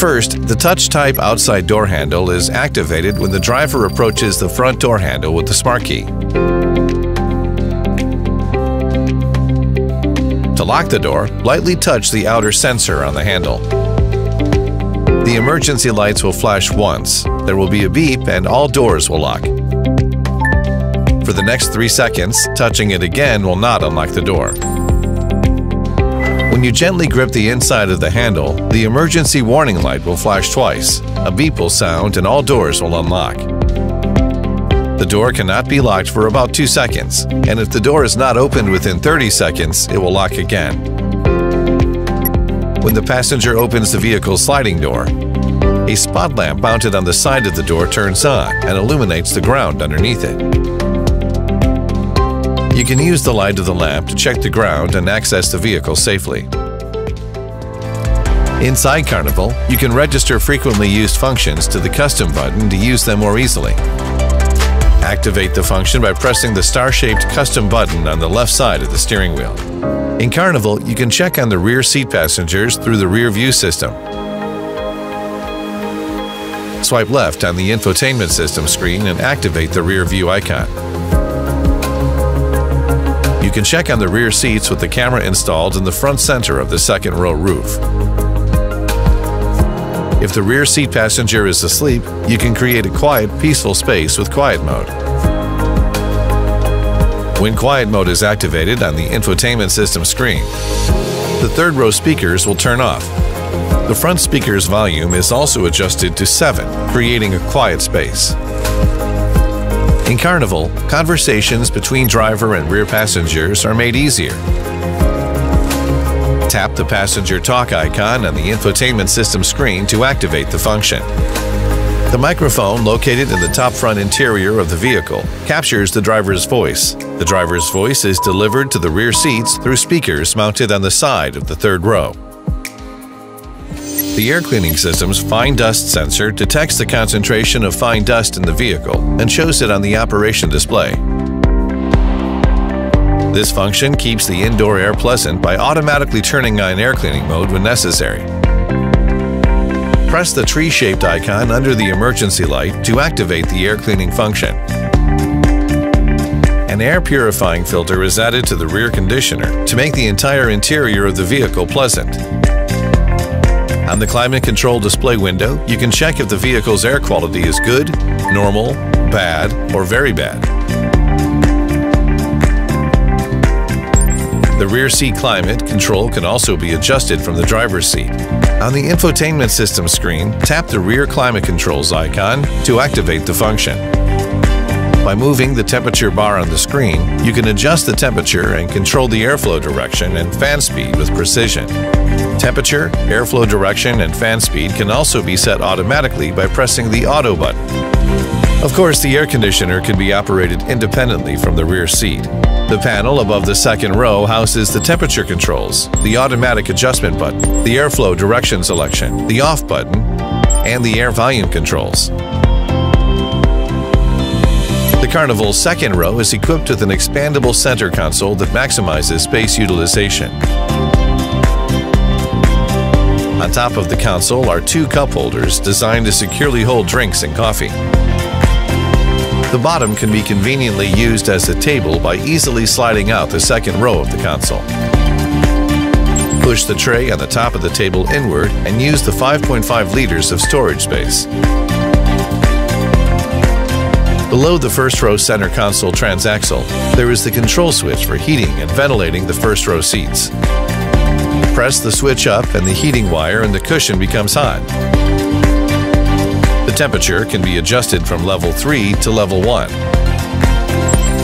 First, the touch-type outside door handle is activated when the driver approaches the front door handle with the smart key. To lock the door, lightly touch the outer sensor on the handle. The emergency lights will flash once, there will be a beep, and all doors will lock. For the next 3 seconds, touching it again will not unlock the door. When you gently grip the inside of the handle, the emergency warning light will flash twice, a beep will sound, and all doors will unlock. The door cannot be locked for about 2 seconds, and if the door is not opened within 30 seconds, it will lock again. When the passenger opens the vehicle's sliding door, a spot lamp mounted on the side of the door turns on and illuminates the ground underneath it. You can use the light of the lamp to check the ground and access the vehicle safely. Inside Carnival, you can register frequently used functions to the custom button to use them more easily. Activate the function by pressing the star-shaped custom button on the left side of the steering wheel. In Carnival, you can check on the rear seat passengers through the rear view system. Swipe left on the infotainment system screen and activate the rear view icon. You can check on the rear seats with the camera installed in the front center of the second row roof. If the rear seat passenger is asleep, you can create a quiet, peaceful space with quiet mode. When quiet mode is activated on the infotainment system screen, the third row speakers will turn off. The front speaker's volume is also adjusted to 7, creating a quiet space. In Carnival, conversations between driver and rear passengers are made easier. Tap the passenger talk icon on the infotainment system screen to activate the function. The microphone located in the top front interior of the vehicle captures the driver's voice. The driver's voice is delivered to the rear seats through speakers mounted on the side of the third row. The air cleaning system's fine dust sensor detects the concentration of fine dust in the vehicle and shows it on the operation display. This function keeps the indoor air pleasant by automatically turning on air cleaning mode when necessary. Press the tree-shaped icon under the emergency light to activate the air cleaning function. An air purifying filter is added to the rear conditioner to make the entire interior of the vehicle pleasant. On the climate control display window, you can check if the vehicle's air quality is good, normal, bad, or very bad. The rear seat climate control can also be adjusted from the driver's seat. On the infotainment system screen, tap the rear climate controls icon to activate the function. By moving the temperature bar on the screen, you can adjust the temperature and control the airflow direction and fan speed with precision. Temperature, airflow direction, and fan speed can also be set automatically by pressing the auto button. Of course, the air conditioner can be operated independently from the rear seat. The panel above the second row houses the temperature controls, the automatic adjustment button, the airflow direction selection, the off button, and the air volume controls. The Carnival's second row is equipped with an expandable center console that maximizes space utilization. On top of the console are 2 cup holders designed to securely hold drinks and coffee. The bottom can be conveniently used as a table by easily sliding out the second row of the console. Push the tray on the top of the table inward and use the 5.5 liters of storage space. Below the first row center console transaxle, there is the control switch for heating and ventilating the first row seats. Press the switch up and the heating wire and the cushion becomes hot. The temperature can be adjusted from level 3 to level 1.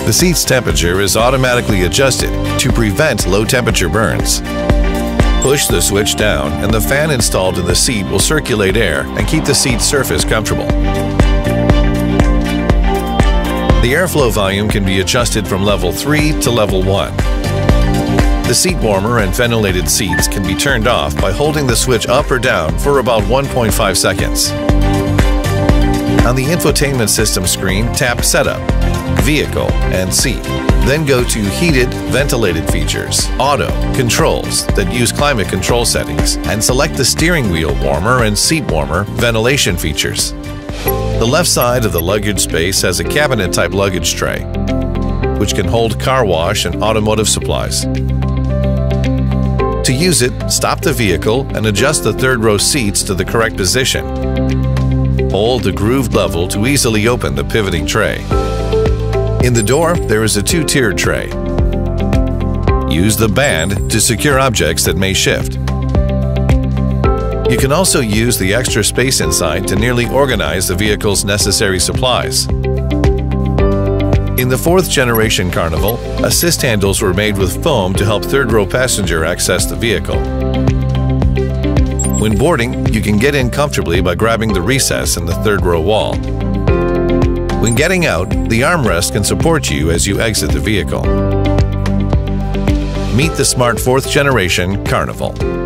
The seat's temperature is automatically adjusted to prevent low temperature burns. Push the switch down and the fan installed in the seat will circulate air and keep the seat's surface comfortable. The airflow volume can be adjusted from level 3 to level 1. The seat warmer and ventilated seats can be turned off by holding the switch up or down for about 1.5 seconds. On the infotainment system screen, tap Setup, Vehicle, and Seat. Then go to Heated, Ventilated features, Auto, Controls that use climate control settings, and select the steering wheel warmer and seat warmer ventilation features. The left side of the luggage space has a cabinet-type luggage tray, which can hold car wash and automotive supplies. To use it, stop the vehicle and adjust the third-row seats to the correct position. Hold the grooved level to easily open the pivoting tray. In the door, there is a two-tier tray. Use the band to secure objects that may shift. You can also use the extra space inside to neatly organize the vehicle's necessary supplies. In the 4th-generation Carnival, assist handles were made with foam to help third-row passenger access the vehicle. When boarding, you can get in comfortably by grabbing the recess in the third-row wall. When getting out, the armrest can support you as you exit the vehicle. Meet the smart 4th-generation Carnival.